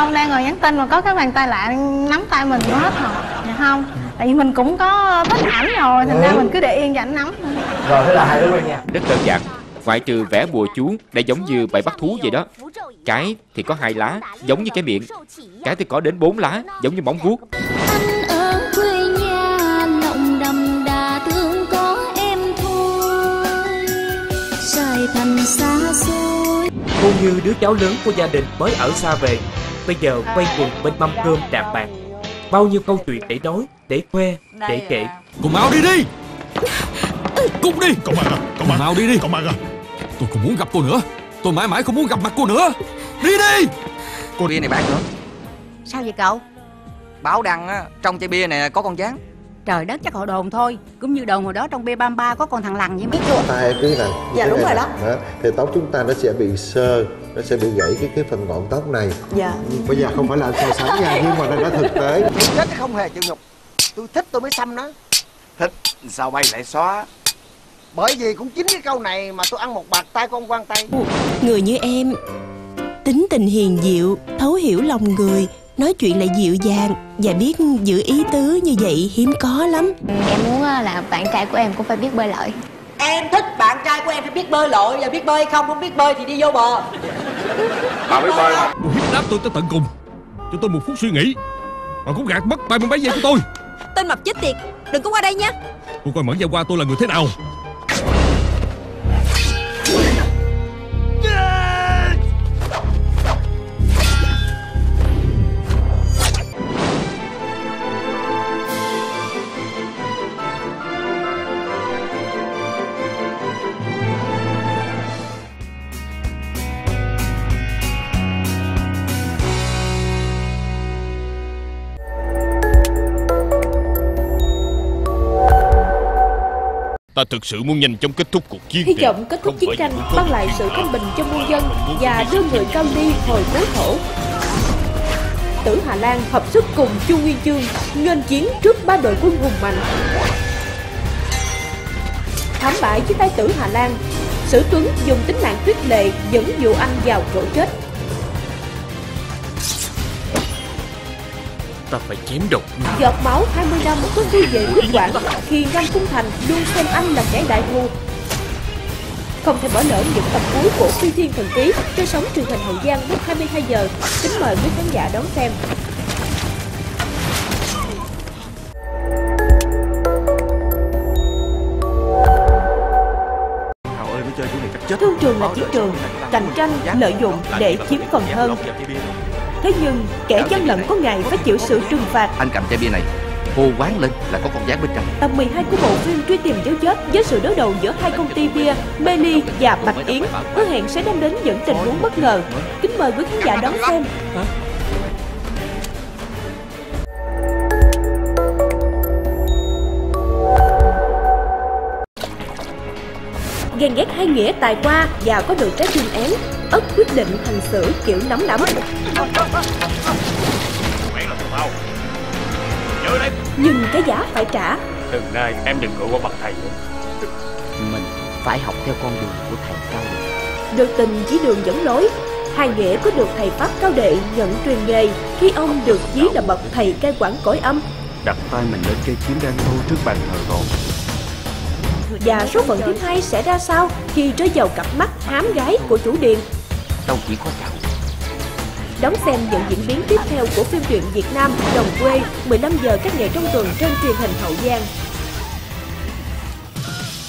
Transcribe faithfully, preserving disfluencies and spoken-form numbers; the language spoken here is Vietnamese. không, đang ngồi nhắn tin mà có cái bàn tay lạ nắm tay mình nó hết hồn. Dạ không, tại vì mình cũng có thích ảnh rồi, thành ừ. ra mình cứ để yên cho ảnh nắm. Rồi, thế là hai đứa rồi nha. Rất đơn giản, ngoại trừ vẽ bùa chú đã giống như bẫy bắt thú vậy đó. Cái thì có hai lá, giống như cái miệng. Cái thì có đến bốn lá, giống như móng vuốt. Cô như đứa cháu lớn của gia đình mới ở xa về, bây giờ quay quần bên mâm cơm đạm bạc. Bao nhiêu câu chuyện để nói, để khoe, để kể. Cùng mau đi đi! Cùng đi! Cậu Mạc à! Cậu Mạc! Mau đi đi! Cậu Mạc à! Tôi không muốn gặp cô nữa! Tôi mãi mãi không muốn gặp mặt cô nữa! Đi đi! Cô bia này bán nữa. Sao vậy cậu? Bảo đằng á, trong chai bia này có con gián. Trời đất, chắc họ đồn thôi. Cũng như đồn hồi đó trong B ba mươi ba có con thằng lằn với mấy chua. Tay cái này. Dạ đúng rồi đó. Đó. Thì tóc chúng ta nó sẽ bị sơ, nó sẽ bị gãy cái cái phần ngọn tóc này. Dạ. Bây giờ không phải là so sánh nha, nhưng mà nó đã thực tế. Chết không hề chịu nhục. Tôi thích tôi mới xăm nó. Thích sao bay lại xóa. Bởi vì cũng chính cái câu này mà tôi ăn một bạc tay con quan tay. Người như em, tính tình hiền dịu, thấu hiểu lòng người, nói chuyện lại dịu dàng và biết giữ ý tứ như vậy hiếm có lắm. Em muốn là bạn trai của em cũng phải biết bơi lội. Em thích bạn trai của em phải biết bơi lội, và biết bơi không, không biết bơi thì đi vô bờ. Bà biết bơi không? Cô hiếp đáp tôi tới tận cùng, cho tôi một phút suy nghĩ, mà cũng gạt mất tay con bé dây của tôi. Tên mập chết tiệt, đừng có qua đây nha. Cô coi Mẫn Gia Qua tôi là người thế nào. Ta thực sự muốn nhanh chóng kết thúc cuộc chiến. Hy vọng kết thúc chiến tranh, mang lại sự công bình cho muôn dân và đưa người Cao Ly hồi cố thổ. Tử Hà Lan hợp sức cùng Chu Nguyên Chương nghênh chiến trước ba đội quân hùng mạnh, thảm bại dưới tay Tử Hà Lan. Sử Tuấn dùng tính mạng Tuyết Lệ dẫn dụ anh vào chỗ chết. Ta phải chém độc. Giọt máu hai mươi năm có thư về quyết quản khi Nam Cung Thành luôn xem anh là kẻ đại thù. Không thể bỏ lỡ những tập cuối của Phi Thiên Thần Ký trên sóng truyền hình Hậu Giang lúc hai mươi hai giờ. Kính mời quý khán giả đón xem. Thương trường là chiến trường cạnh tranh lợi dụng để chiếm phần hơn. Thế nhưng kẻ gian lận có ngày phải chịu sự trừng phạt. Anh cầm chai bia này, hô quán lên là có con gián bên trong. Tập mười hai của bộ phim Truy Tìm Dấu Chết với sự đối đầu giữa hai công ty bia Meli và Bạch Yến hứa hẹn sẽ đem đến những tình huống bất ngờ. Kính mời quý khán giả đón xem. Ghen ghét hai nghĩa tài qua và có được trái chuyên án, ất quyết định hành xử kiểu nóng lắm. Nhưng cái giá phải trả. Từ nay em đừng gọi qua bậc thầy nữa. Mình phải học theo con đường của thầy Cao Đệ. Được tình Chí Đường dẫn lối, Hai Nghĩa có được thầy Pháp Cao Đệ nhận truyền nghề khi ông được Chí là bậc thầy cai quản cõi âm. Đặt tay mình lên cây kiếm đang thu trước bàn thờ rồi. Và số phận thứ hai sẽ ra sao khi rơi vào cặp mắt hám gái của chủ điện? Đâu chỉ có chào. Đón xem những diễn biến tiếp theo của phim truyện Việt Nam Đồng Quê mười lăm giờ các ngày trong tuần trên truyền hình Hậu Giang.